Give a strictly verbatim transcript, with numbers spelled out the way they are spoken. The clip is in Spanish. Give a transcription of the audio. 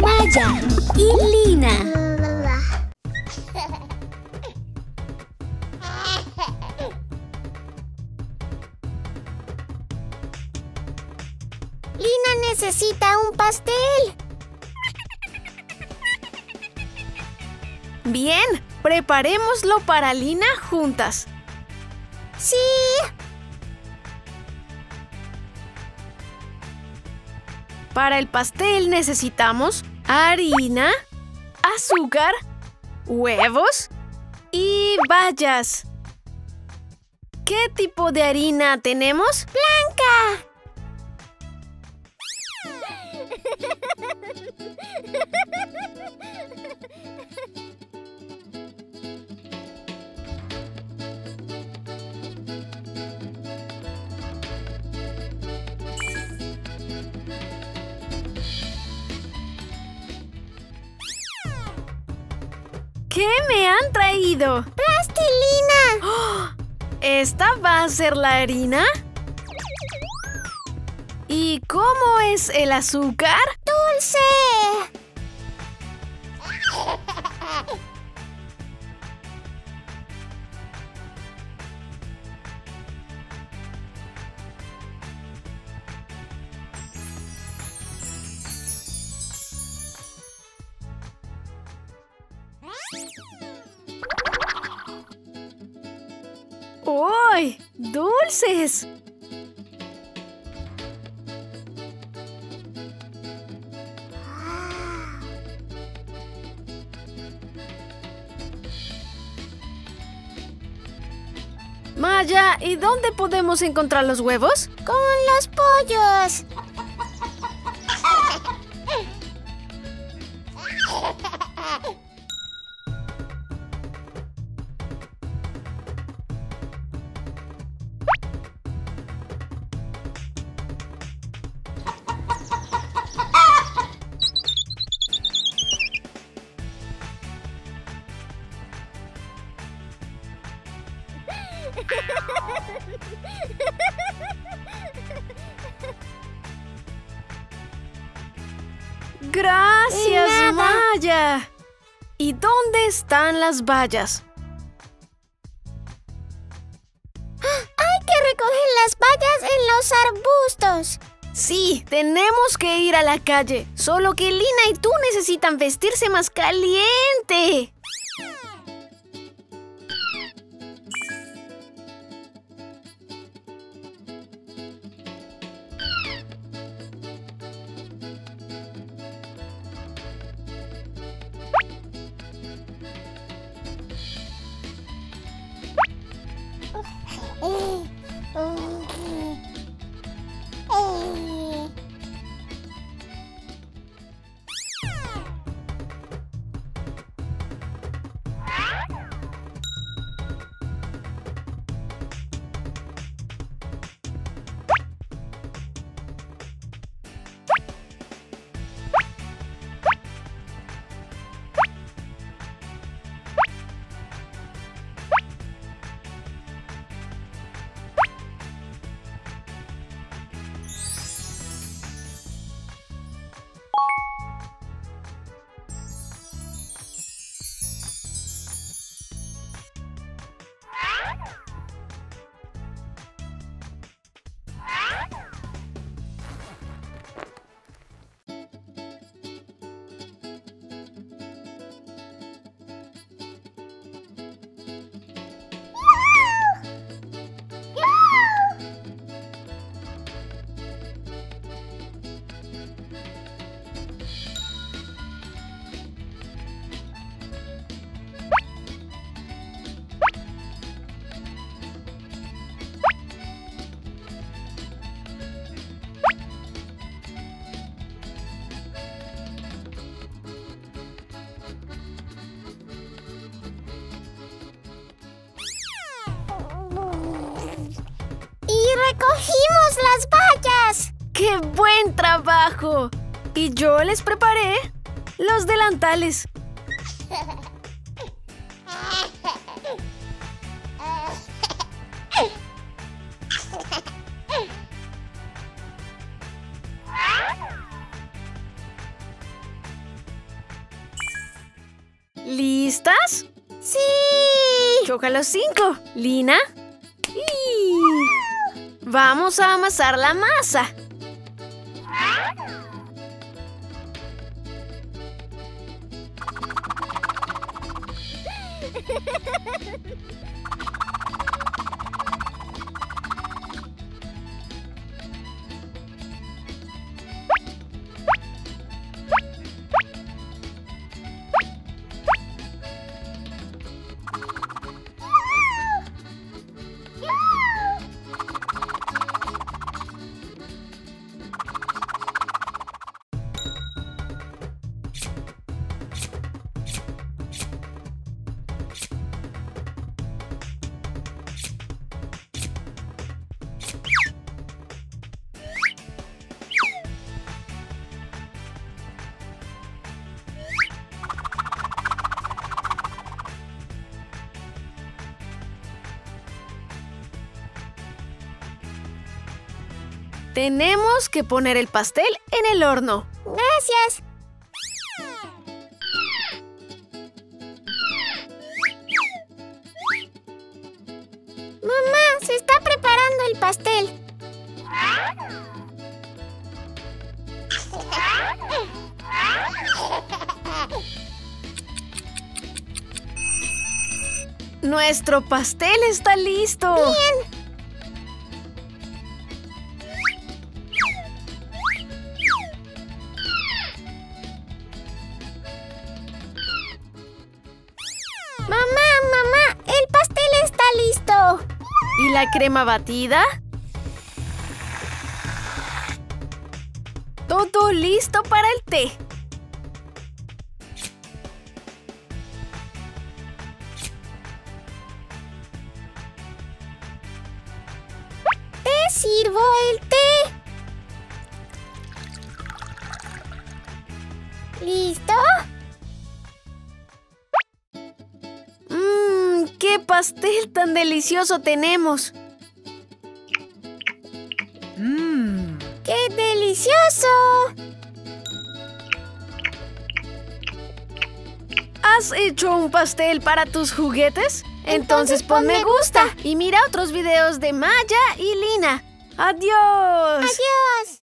Maya y Lina. Lina necesita un pastel. Bien, preparémoslo para Lina juntas. ¡Sí! Para el pastel necesitamos harina, azúcar, huevos y bayas. ¿Qué tipo de harina tenemos? ¡Blanca! ¿Qué me han traído? ¡Plastilina! ¡Oh! ¿Esta va a ser la harina? ¿Y cómo es el azúcar? ¡Dulce! ¡Uy! ¡Dulces! Maya, ¿y dónde podemos encontrar los huevos? Con los pollos. Gracias, Maya. ¿Y dónde están las bayas? Hay que recoger las bayas en los arbustos. Sí, tenemos que ir a la calle. Solo que Lina y tú necesitan vestirse más caliente. ¡Cogimos las bayas! ¡Qué buen trabajo! Y yo les preparé los delantales. ¿Listas? ¡Sí! ¡Choca los cinco! ¿Lina? ¡Sí! Vamos a amasar la masa. Tenemos que poner el pastel en el horno. ¡Gracias! Mamá, se está preparando el pastel. ¡Nuestro pastel está listo! ¡Bien! ¿La crema batida? Todo listo para el té. ¿Te sirvo el té? ¿Listo? ¡Qué pastel tan delicioso tenemos! ¡Mmm! ¡Qué delicioso! ¿Has hecho un pastel para tus juguetes? Entonces, Entonces pon me gusta y mira otros videos de Maya y Lina. ¡Adiós! ¡Adiós!